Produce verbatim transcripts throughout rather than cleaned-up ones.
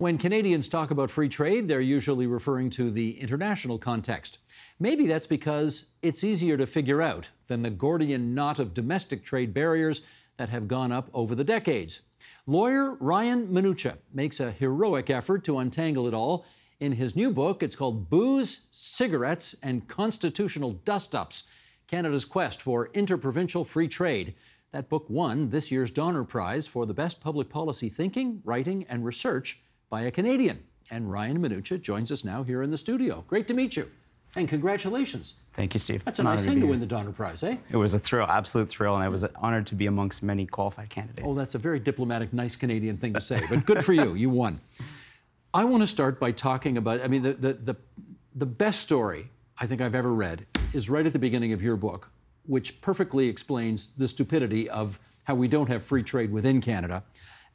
When Canadians talk about free trade, they're usually referring to the international context. Maybe that's because it's easier to figure out than the Gordian knot of domestic trade barriers that have gone up over the decades. Lawyer Ryan Manucha makes a heroic effort to untangle it all. In his new book, it's called Booze, Cigarettes, and Constitutional Dustups, Canada's Quest for Interprovincial Free Trade. That book won this year's Donner Prize for the best public policy thinking, writing, and research by a Canadian. And Ryan Manucha joins us now here in the studio. Great to meet you. And congratulations. Thank you, Steve. That's a nice thing to win the Donner Prize, eh? It was a thrill, absolute thrill, and I was honored to be amongst many qualified candidates. Oh, that's a very diplomatic, nice Canadian thing to say, but good for you. You won. I want to start by talking about, I mean, the, the, the, the best story I think I've ever read is right at the beginning of your book, which perfectly explains the stupidity of how we don't have free trade within Canada.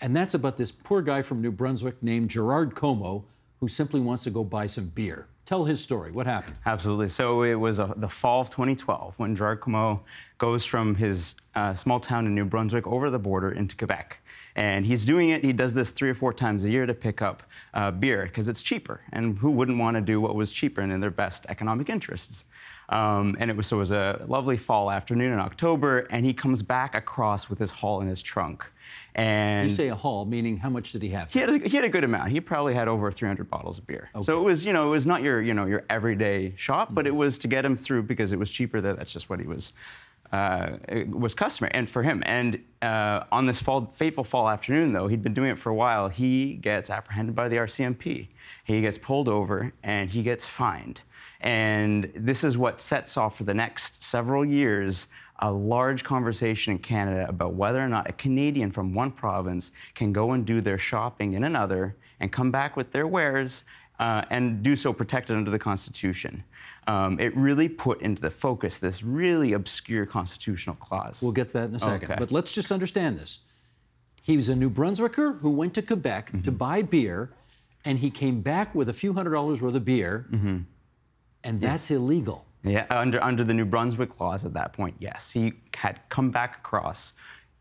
And that's about this poor guy from New Brunswick named Gerard Comeau, who simply wants to go buy some beer. Tell his story. What happened? Absolutely. So it was uh, the fall of twenty twelve when Gerard Comeau goes from his uh, small town in New Brunswick over the border into Quebec. And he's doing it. He does this three or four times a year to pick up uh, beer because it's cheaper. And who wouldn't want to do what was cheaper and in their best economic interests? Um, and it was, so it was a lovely fall afternoon in October, and he comes back across with his haul in his trunk. And you say a haul, meaning how much did he have? He had, a, he had a good amount. He probably had over three hundred bottles of beer. Okay. So it was, you know, it was not your, you know, your everyday shop, mm-hmm. but it was to get him through because it was cheaper. That that's just what he was, uh, it was customary and for him. And uh, on this fall, fateful fall afternoon, though, he'd been doing it for a while. He gets apprehended by the R C M P. He gets pulled over and he gets fined. And this is what sets off for the next several years a large conversation in Canada about whether or not a Canadian from one province can go and do their shopping in another and come back with their wares uh, and do so protected under the Constitution. Um, it really put into the focus this really obscure constitutional clause. We'll get to that in a second, okay. But let's just understand this. He was a New Brunswicker who went to Quebec mm-hmm. to buy beer, and he came back with a few hundred dollars worth of beer. Mm-hmm. And that's yes. illegal. Yeah, under, under the New Brunswick laws at that point, yes. He had come back across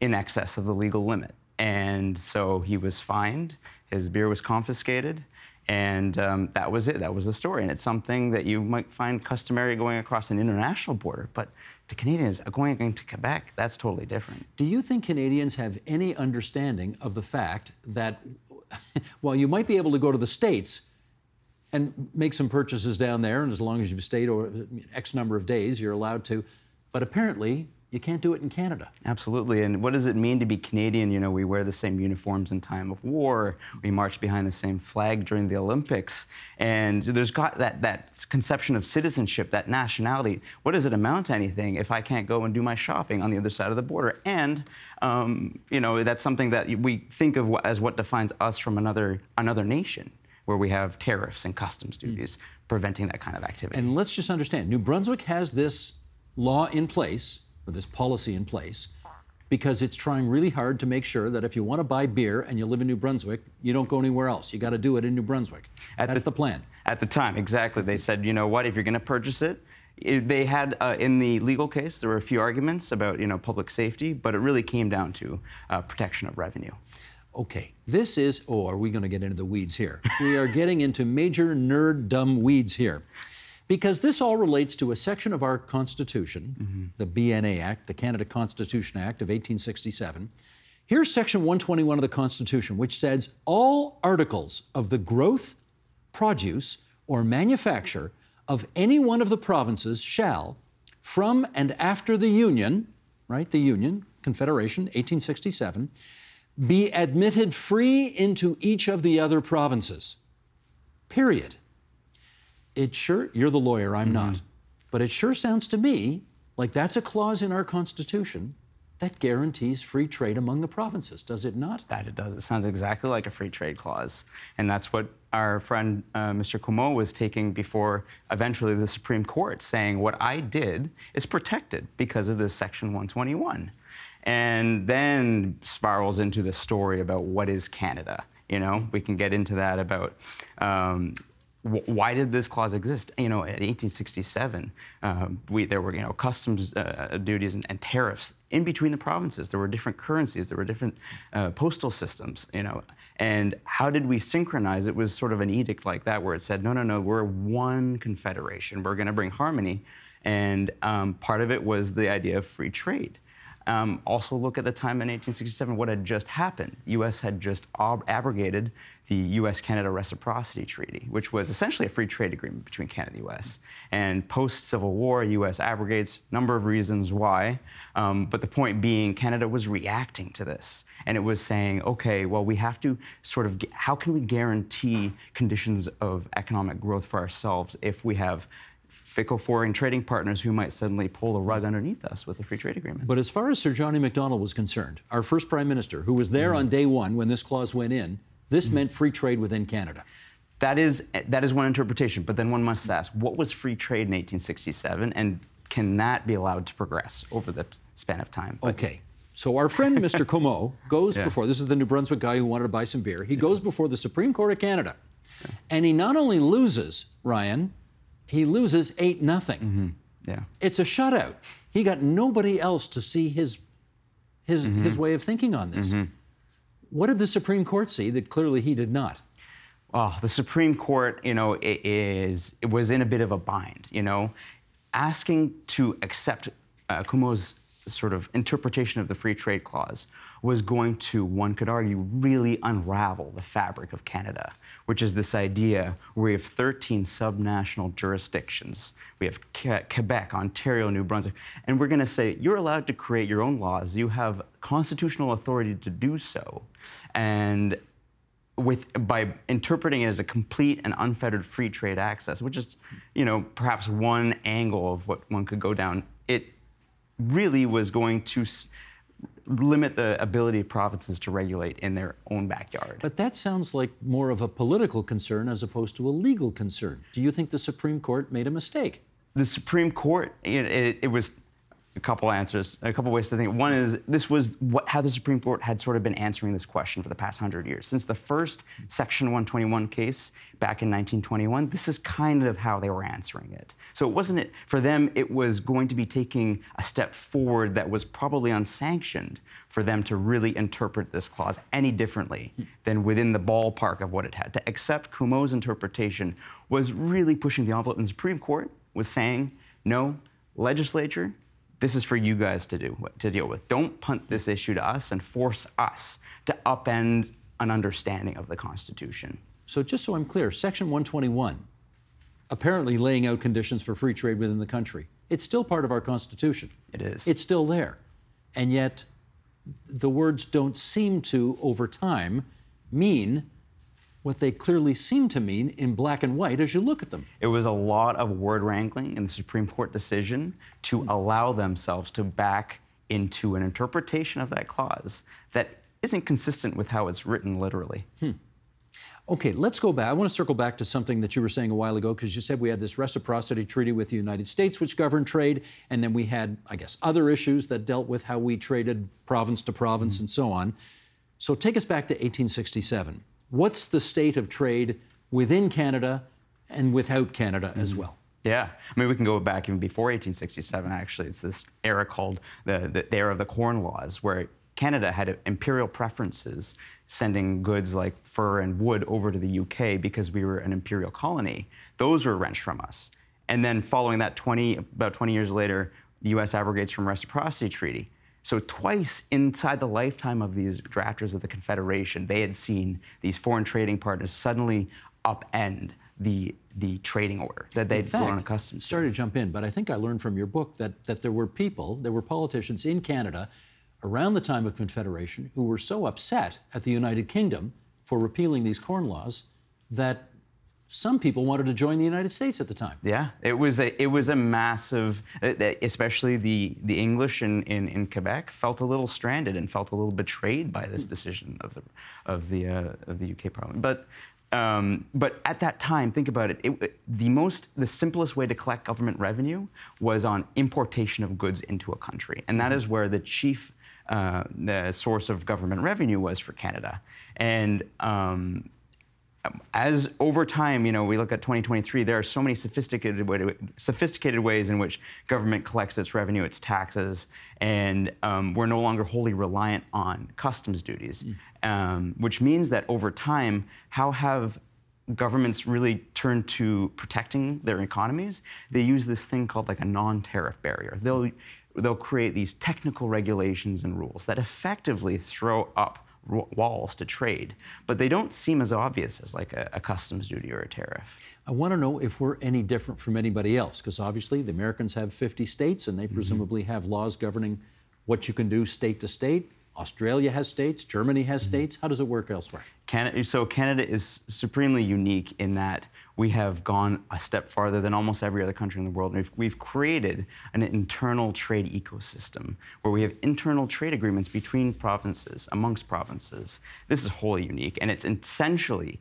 in excess of the legal limit. And so he was fined, his beer was confiscated, and um, that was it, that was the story. And it's something that you might find customary going across an international border, but to Canadians, going into Quebec, that's totally different. Do you think Canadians have any understanding of the fact that while you might be able to go to the States and make some purchases down there, and as long as you've stayed over X number of days, you're allowed to. But apparently, you can't do it in Canada. Absolutely. And what does it mean to be Canadian? You know, we wear the same uniforms in time of war. We march behind the same flag during the Olympics. And there's got that, that conception of citizenship, that nationality. What does it amount to anything if I can't go and do my shopping on the other side of the border? And um, you know, that's something that we think of as what defines us from another another nation, where we have tariffs and customs duties preventing that kind of activity. And let's just understand, New Brunswick has this law in place, or this policy in place, because it's trying really hard to make sure that if you want to buy beer and you live in New Brunswick, you don't go anywhere else. You got to do it in New Brunswick. At That's the, the plan. At the time, exactly. They said, you know what, if you're going to purchase it, It, they had, uh, in the legal case, there were a few arguments about, you know, public safety, but it really came down to uh, protection of revenue. Okay, this is, oh, are we going to get into the weeds here? We are getting into major nerd-dumb weeds here. Because this all relates to a section of our Constitution, mm-hmm. the B N A Act, the Canada Constitution Act of eighteen sixty-seven. Here's Section one twenty-one of the Constitution, which says, all articles of the growth, produce, or manufacture of any one of the provinces shall, from and after the Union, right, the Union, Confederation, eighteen sixty-seven, be admitted free into each of the other provinces. Period. It sure, you're the lawyer, I'm mm-hmm. not, but it sure sounds to me like that's a clause in our Constitution that guarantees free trade among the provinces, does it not? That it does. It sounds exactly like a free trade clause. And that's what our friend uh, Mister Comeau was taking before eventually the Supreme Court, saying what I did is protected because of this Section one twenty-one. And then spirals into the story about what is Canada, you know? We can get into that about um, why did this clause exist? You know, in eighteen sixty-seven, uh, we, there were, you know, customs uh, duties and, and tariffs in between the provinces. There were different currencies. There were different uh, postal systems, you know. And how did we synchronize? It was sort of an edict like that where it said, no, no, no, we're one confederation. We're going to bring harmony. And um, part of it was the idea of free trade. Um, also look at the time in eighteen sixty-seven, what had just happened. U S had just ab abrogated the U S Canada Reciprocity Treaty, which was essentially a free trade agreement between Canada and the U S. And post-Civil War, U S abrogates, number of reasons why. Um, but the point being, Canada was reacting to this. And it was saying, okay, well, we have to sort of, how can we guarantee conditions of economic growth for ourselves if we have fickle foreign trading partners who might suddenly pull the rug underneath us with a free trade agreement. But as far as Sir Johnny Macdonald was concerned, our first Prime Minister, who was there mm-hmm. on day one when this clause went in, this mm-hmm. meant free trade within Canada. That is, that is one interpretation, but then one must ask, what was free trade in eighteen sixty-seven, and can that be allowed to progress over the span of time? But okay. So our friend, Mister Comeau, goes yeah. before, this is the New Brunswick guy who wanted to buy some beer, he yeah. goes before the Supreme Court of Canada, yeah. and he not only loses, Ryan, he loses eight nothing. Mm-hmm. Yeah, it's a shutout. He got nobody else to see his, his, mm-hmm. his way of thinking on this. Mm-hmm. What did the Supreme Court see that clearly he did not? Oh, the Supreme Court, you know, is it was in a bit of a bind. You know, asking to accept uh, Comeau's sort of interpretation of the free trade clause was going to, one could argue, really unravel the fabric of Canada, which is this idea where we have thirteen subnational jurisdictions. We have Quebec, Ontario, New Brunswick, and we're going to say, you're allowed to create your own laws. You have constitutional authority to do so. And with, by interpreting it as a complete and unfettered free trade access, which is, you know, perhaps one angle of what one could go down, it really was going to limit the ability of provinces to regulate in their own backyard. But that sounds like more of a political concern as opposed to a legal concern. Do you think the Supreme Court made a mistake? The Supreme Court, it, it, it was a couple answers, a couple ways to think. One is this was what, how the Supreme Court had sort of been answering this question for the past hundred years. Since the first Section one twenty-one case back in nineteen twenty-one, this is kind of how they were answering it. So it wasn't, it, for them, it was going to be taking a step forward that was probably unsanctioned for them to really interpret this clause any differently than within the ballpark of what it had. To accept Comeau's interpretation was really pushing the envelope, and the Supreme Court was saying, no, legislature, this is for you guys to do, to deal with. Don't punt this issue to us and force us to upend an understanding of the Constitution. So just so I'm clear, Section one twenty-one, apparently laying out conditions for free trade within the country, it's still part of our Constitution. It is. It's still there. And yet the words don't seem to, over time, mean what they clearly seem to mean in black and white as you look at them. It was a lot of word wrangling in the Supreme Court decision to allow themselves to back into an interpretation of that clause that isn't consistent with how it's written literally. Hmm. Okay, let's go back. I want to circle back to something that you were saying a while ago, because you said we had this reciprocity treaty with the United States, which governed trade, and then we had, I guess, other issues that dealt with how we traded province to province hmm. and so on. So take us back to eighteen sixty-seven. What's the state of trade within Canada and without Canada mm-hmm. as well? Yeah, I mean, we can go back even before eighteen sixty-seven, actually. It's this era called the, the, the era of the Corn Laws, where Canada had imperial preferences, sending goods like fur and wood over to the U K because we were an imperial colony. Those were wrenched from us. And then following that, twenty, about twenty years later, the U S abrogates from Reciprocity Treaty. So twice inside the lifetime of these drafters of the Confederation, they had seen these foreign trading partners suddenly upend the, the trading order that they'd grown accustomed to. Sorry to jump in, but I think I learned from your book that, that there were people, there were politicians in Canada around the time of Confederation who were so upset at the United Kingdom for repealing these Corn Laws that some people wanted to join the United States at the time. Yeah, it was a, it was a massive, especially the, the English in, in, in Quebec felt a little stranded and felt a little betrayed by this decision of the, of the, uh, of the U K Parliament. But, um, but at that time, think about it, it, the most, the simplest way to collect government revenue was on importation of goods into a country. And that is where the chief uh, the source of government revenue was for Canada. And, um, as over time, you know, we look at twenty twenty-three, there are so many sophisticated way, sophisticated ways in which government collects its revenue, its taxes, and um, we're no longer wholly reliant on customs duties, mm. um, which means that over time, how have governments really turn to protecting their economies? They use this thing called like a non-tariff barrier. They'll, they'll create these technical regulations and rules that effectively throw up walls to trade, but they don't seem as obvious as like a, a customs duty or a tariff. I want to know if we're any different from anybody else, because obviously the Americans have fifty states and they mm-hmm. presumably have laws governing what you can do state to state. Australia has states, Germany has mm-hmm. states. How does it work elsewhere? Canada, so Canada is supremely unique in that we have gone a step farther than almost every other country in the world. We've, we've created an internal trade ecosystem where we have internal trade agreements between provinces, amongst provinces. This is wholly unique, and it's essentially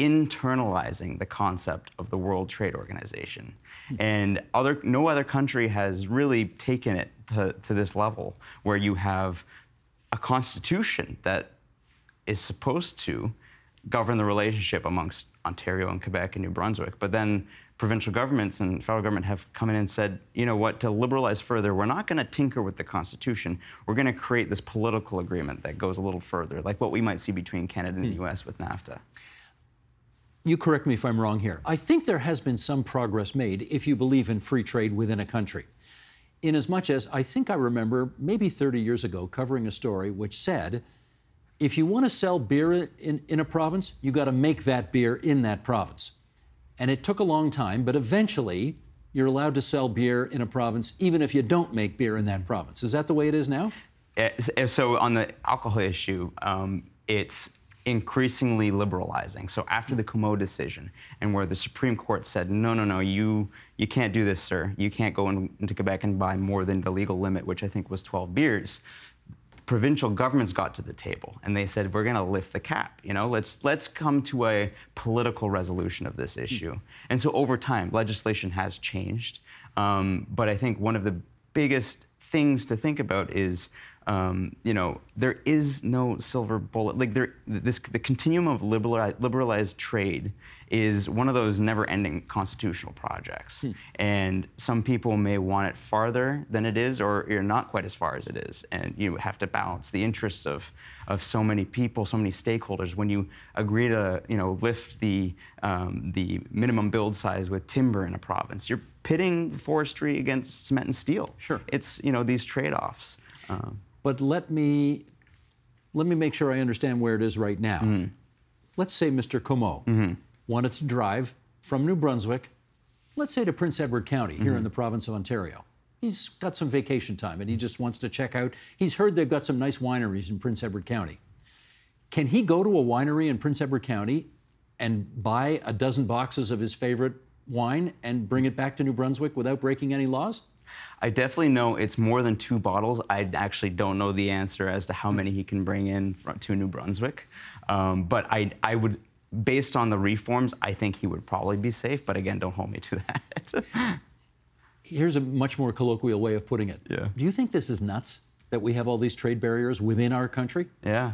internalizing the concept of the World Trade Organization. And other, no other country has really taken it to, to this level where you have a constitution that is supposed to govern the relationship amongst Ontario and Quebec and New Brunswick, but then provincial governments and federal government have come in and said, you know what, to liberalize further, we're not gonna tinker with the constitution, we're gonna create this political agreement that goes a little further, like what we might see between Canada and the U S with NAFTA. You correct me if I'm wrong here. I think there has been some progress made if you believe in free trade within a country. In as much as, I think I remember maybe thirty years ago covering a story which said, if you want to sell beer in, in a province, you got to make that beer in that province. And it took a long time, but eventually you're allowed to sell beer in a province even if you don't make beer in that province. Is that the way it is now? So on the alcohol issue, um, it's increasingly liberalizing. So after the Comeau decision, and where the Supreme Court said, no, no, no, you, you can't do this, sir. You can't go in, into Quebec and buy more than the legal limit, which I think was twelve beers, provincial governments got to the table and they said, we're gonna lift the cap, you know? Let's, let's come to a political resolution of this issue. And so over time, legislation has changed. Um, but I think one of the biggest things to think about is Um, you know, there is no silver bullet. Like there, this, the continuum of liberalized, liberalized trade is one of those never-ending constitutional projects. Hmm. And some people may want it farther than it is, or you're not quite as far as it is. And you have to balance the interests of of so many people, so many stakeholders. When you agree to, you know, lift the um, the minimum build size with timber in a province, you're pitting forestry against cement and steel. Sure, it's you know these trade-offs. Um, But let me, let me make sure I understand where it is right now. Mm. Let's say Mister Comeau mm-hmm. wanted to drive from New Brunswick, let's say to Prince Edward County, mm-hmm. here in the province of Ontario. He's got some vacation time and he just wants to check out. He's heard they've got some nice wineries in Prince Edward County. Can he go to a winery in Prince Edward County and buy a dozen boxes of his favorite wine and bring it back to New Brunswick without breaking any laws? I definitely know it's more than two bottles. I actually don't know the answer as to how many he can bring in from, to New Brunswick. Um, but I, I would, based on the reforms, I think he would probably be safe. But again, don't hold me to that. Here's a much more colloquial way of putting it. Yeah. Do you think this is nuts that we have all these trade barriers within our country? Yeah.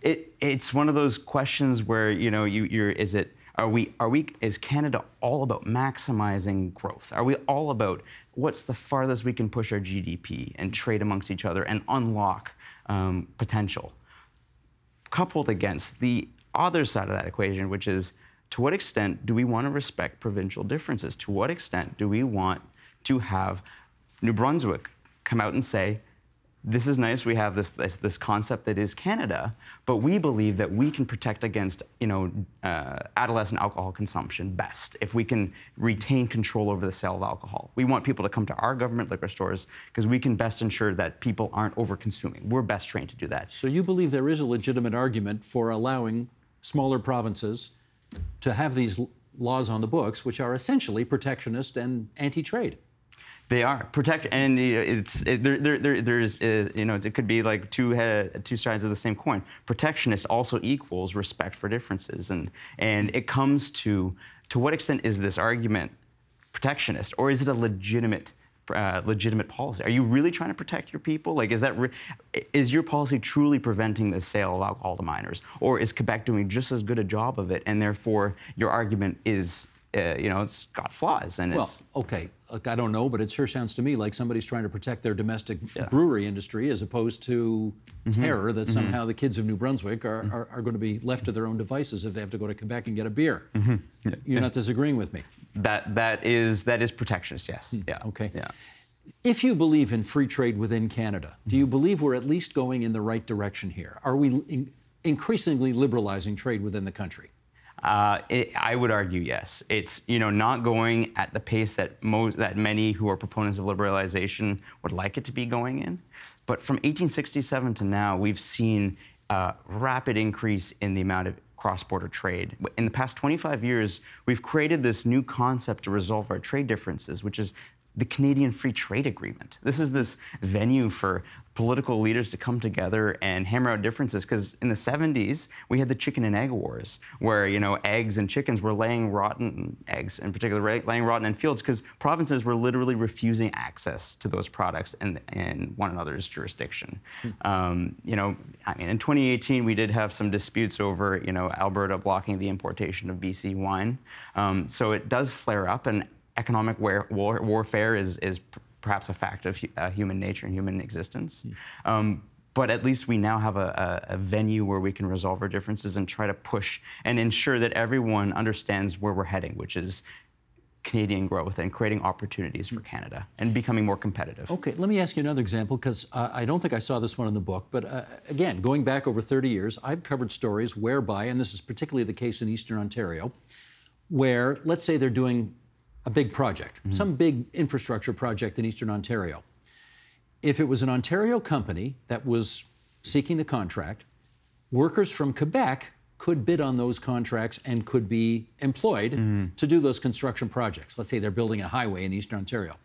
It, it's one of those questions where, you know, you, you're, is it, Are we, are we, is Canada all about maximizing growth? Are we all about what's the farthest we can push our G D P and trade amongst each other and unlock um, potential? Coupled against the other side of that equation, which is to what extent do we want to respect provincial differences? To what extent do we want to have New Brunswick come out and say, this is nice, we have this, this this concept that is Canada, but we believe that we can protect against, you know, uh, adolescent alcohol consumption best if we can retain control over the sale of alcohol. We want people to come to our government liquor stores because we can best ensure that people aren't over-consuming. We're best trained to do that. So you believe there is a legitimate argument for allowing smaller provinces to have these laws on the books, which are essentially protectionist and anti-trade? They are protect, and you know, it's it, there, there, there, there's uh, you know it could be like two head, two sides of the same coin. Protectionist also equals respect for differences, and and it comes to to what extent is this argument protectionist, or is it a legitimate uh, legitimate policy? Are you really trying to protect your people? Like, is that re is your policy truly preventing the sale of alcohol to minors, or is Quebec doing just as good a job of it, and therefore your argument is, uh, you know, it's got flaws? And well, it's okay. Look, I don't know, but it sure sounds to me like somebody's trying to protect their domestic yeah. brewery industry as opposed to mm-hmm. terror that mm-hmm. somehow the kids of New Brunswick are, mm-hmm. are, are going to be left to their own devices if they have to go to Quebec and get a beer. Mm-hmm. yeah. You're yeah. not disagreeing with me. That that is that is protectionist, yes. Yeah. Okay. Yeah. If you believe in free trade within Canada, mm-hmm. do you believe we're at least going in the right direction here? Are we in increasingly liberalizing trade within the country? Uh, it, I would argue yes. It's, you know, not going at the pace that most that many who are proponents of liberalization would like it to be going in. But from eighteen sixty-seven to now, we've seen a rapid increase in the amount of cross-border trade. In the past twenty-five years, we've created this new concept to resolve our trade differences, which is the Canadian Free Trade Agreement. This is this venue for political leaders to come together and hammer out differences, because in the seventies, we had the chicken and egg wars, where, you know, eggs and chickens were laying rotten, eggs in particular, laying rotten in fields, because provinces were literally refusing access to those products in, in one another's jurisdiction. Hmm. Um, you know, I mean, in twenty eighteen, we did have some disputes over, you know, Alberta blocking the importation of B C wine. Um, so it does flare up, and economic war, war, warfare is, is perhaps a fact of uh, human nature and human existence. Mm. Um, but at least we now have a, a, a venue where we can resolve our differences and try to push and ensure that everyone understands where we're heading, which is Canadian growth and creating opportunities for Canada and becoming more competitive. Okay, let me ask you another example, because uh, I don't think I saw this one in the book, but uh, again, going back over thirty years, I've covered stories whereby, and this is particularly the case in Eastern Ontario, where let's say they're doing a big project, mm-hmm. some big infrastructure project in Eastern Ontario. If it was an Ontario company that was seeking the contract, workers from Quebec could bid on those contracts and could be employed mm-hmm. to do those construction projects. Let's say they're building a highway in Eastern Ontario.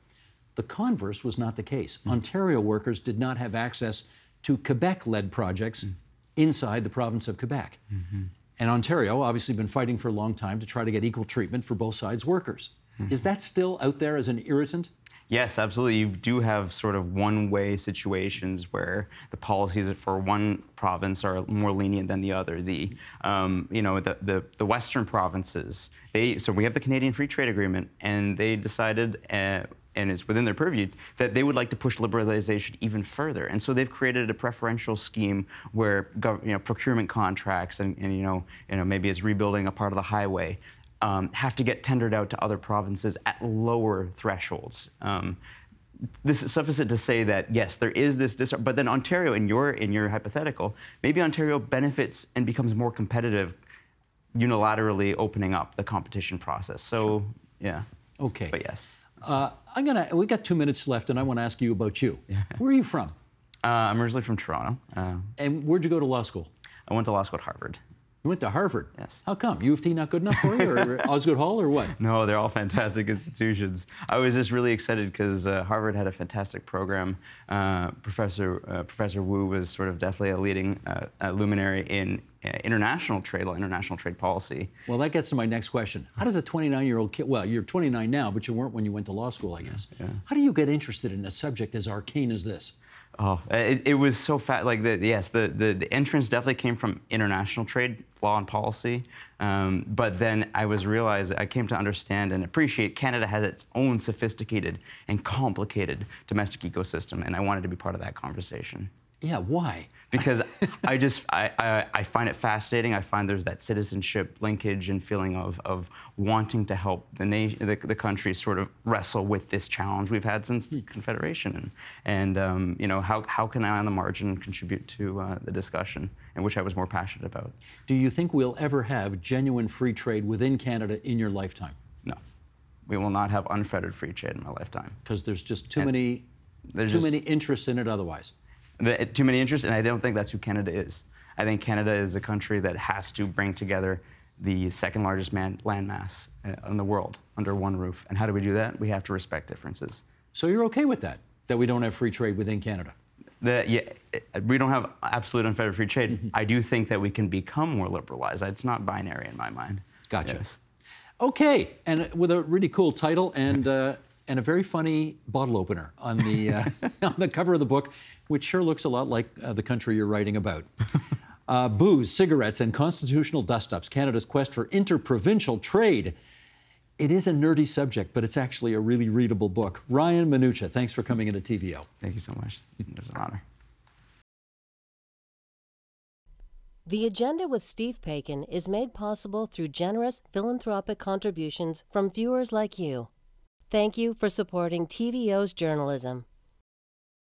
The converse was not the case. Mm-hmm. Ontario workers did not have access to Quebec-led projects mm-hmm. inside the province of Quebec. Mm-hmm. And Ontario obviously been fighting for a long time to try to get equal treatment for both sides' workers. Is that still out there as an irritant? Yes, absolutely. You do have sort of one-way situations where the policies for one province are more lenient than the other. The, um, you know, the, the, the Western provinces, they, so we have the Canadian Free Trade Agreement, and they decided, uh, and it's within their purview, that they would like to push liberalization even further. And so they've created a preferential scheme where, gov you know, procurement contracts and, and, you know, you know, maybe it's rebuilding a part of the highway, Um, have to get tendered out to other provinces at lower thresholds. Um, this is suffice it to say that yes, there is this dis but then Ontario, in your in your hypothetical, maybe Ontario benefits and becomes more competitive unilaterally opening up the competition process. So sure. yeah. Okay. But yes. Uh, I'm gonna we got two minutes left, and I want to ask you about you. Yeah. Where are you from? Uh, I'm originally from Toronto. Uh, and where'd you go to law school? I went to law school at Harvard. You went to Harvard. Yes. How come? U of T not good enough for you, or Osgoode Hall, or what? No, they're all fantastic institutions. I was just really excited because uh, Harvard had a fantastic program. Uh, Professor uh, Professor Wu was sort of definitely a leading uh, a luminary in uh, international trade law, international trade policy. Well, that gets to my next question. How does a twenty-nine-year-old kid? Well, you're twenty-nine now, but you weren't when you went to law school, I guess. Yeah. How do you get interested in a subject as arcane as this? Oh, it, it was so fat. Like, the, yes, the, the, the entrance definitely came from international trade, law and policy. Um, but then I was realized, I came to understand and appreciate Canada has its own sophisticated and complicated domestic ecosystem, and I wanted to be part of that conversation. Yeah, why? Because I just, I, I, I find it fascinating. I find there's that citizenship linkage and feeling of, of wanting to help the, the, the country sort of wrestle with this challenge we've had since the Confederation. And, and um, you know, how, how can I on the margin contribute to uh, the discussion, and which I was more passionate about. Do you think we'll ever have genuine free trade within Canada in your lifetime? No. We will not have unfettered free trade in my lifetime. Because there's just too, many, there's too just, many interests in it otherwise. The, too many interests, and I don't think that's who Canada is. I think Canada is a country that has to bring together the second largest man, land mass in the world under one roof. And how do we do that? We have to respect differences. So you're okay with that, that we don't have free trade within Canada? The, yeah, we don't have absolute unfettered free trade. Mm-hmm. I do think that we can become more liberalized. It's not binary in my mind. Gotcha. Yes. Okay, and with a really cool title and uh, and a very funny bottle opener on the, uh, on the cover of the book, which sure looks a lot like uh, the country you're writing about. Uh, Booze, Cigarettes, and Constitutional Dustups, Canada's Quest for Interprovincial Trade. It is a nerdy subject, but it's actually a really readable book. Ryan Manucha, thanks for coming into T V O. Thank you so much. It was an honor. The Agenda with Steve Paikin is made possible through generous philanthropic contributions from viewers like you. Thank you for supporting T V O's journalism.